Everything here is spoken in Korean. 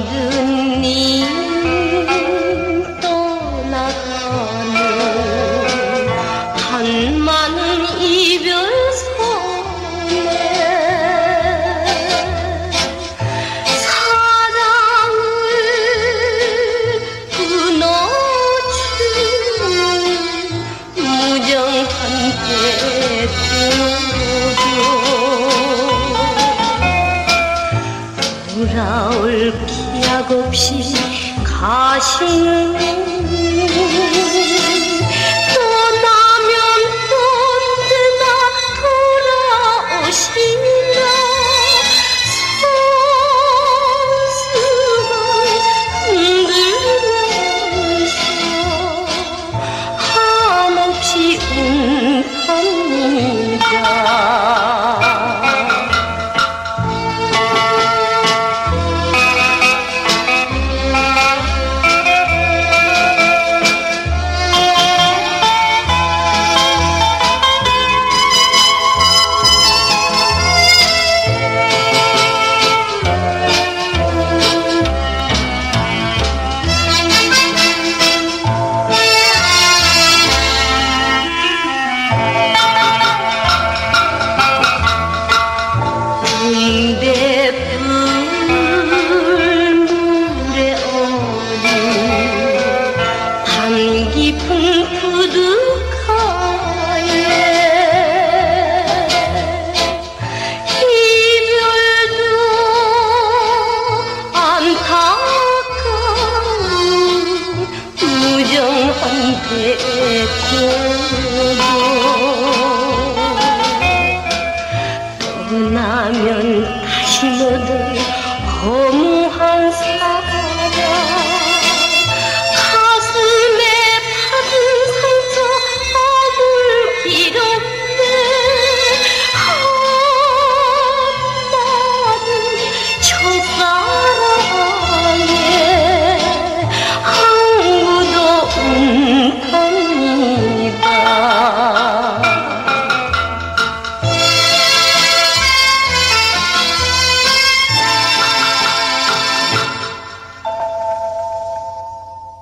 임금님 떠나가는 한 많은 이별 손에 사랑을 끊어주는 무정한 뱃고동 돌아올 기약 없이 가시는 떠나면 언제나 돌아오시나 손수건 흔들면서 한없이 운답니다. 떠나면 다시 너들 허무한 사랑